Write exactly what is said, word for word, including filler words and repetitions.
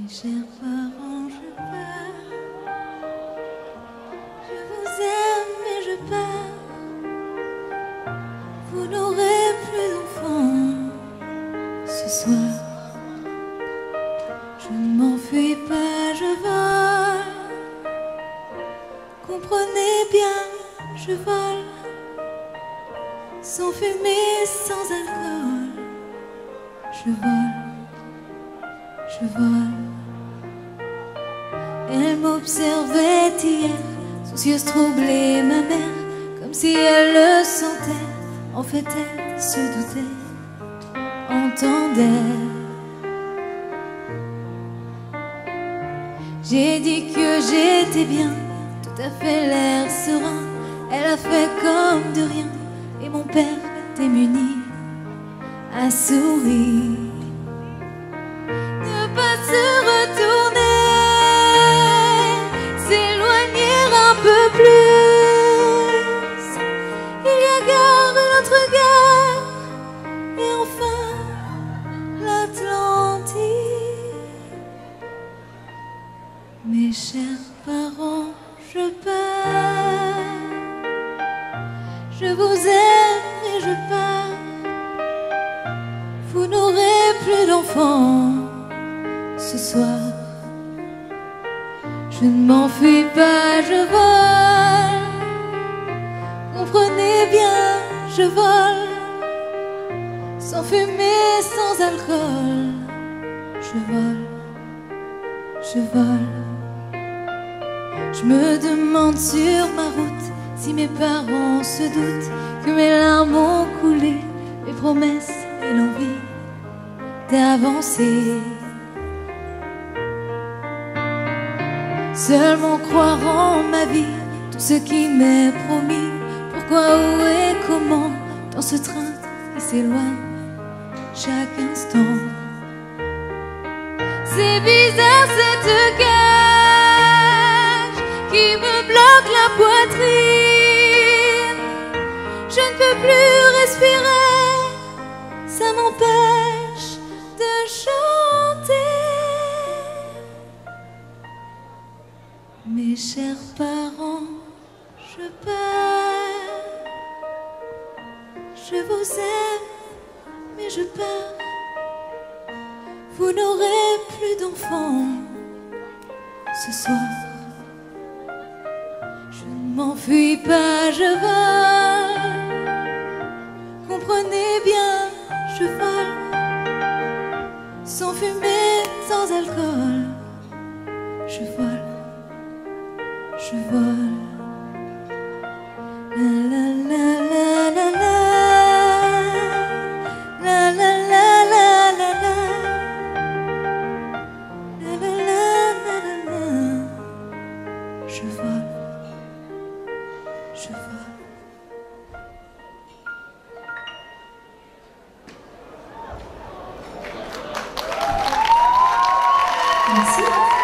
Mes chers parents, je pars. Je vous aime et je pars. Vous n'aurez plus d'enfants ce soir. Je ne m'enfuis pas, je vole. Comprenez bien, je vole. Sans fumée, sans alcool. Je vole, je vole. Elle m'observait hier, soucieuse, troublée, ma mère, comme si elle le sentait. En fait, elle se doutait, entendait. J'ai dit que j'étais bien, tout à fait l'air serein. Elle a fait comme de rien, et mon père, démuni, a souri. Ne pas se retourner, s'éloigner un peu plus. Il y a guerre et notre guerre, et enfin l'Atlantique. Mes chers parents, je pars. Je vous aime et je pars. Vous n'aurez plus d'enfants ce soir. Je ne m'enfuis pas, je vole. Comprenez bien, je vole. Sans fumée, sans alcool. Je vole, je vole. Je me demande sur ma route si mes parents se doutent que mes larmes ont coulé, mes promesses et l'envie d'avancer. Seulement croire en ma vie, tout ce qui m'est promis. Pourquoi, où et comment, dans ce train qui s'éloigne chaque instant. C'est bizarre cette cage qui me bloque la poitrine. Je ne peux plus respirer, ça m'empêche de chanter. Mes chers parents, je pars. Je vous aime, mais je pars. Vous n'aurez plus d'enfants ce soir. Je ne m'enfuis pas, je vole. Comprenez bien, je vole. Sans fumée, sans alcool. Je vole. Je vole. La la la la la la la la la la la la la la la. Je vole. Je vole. Merci.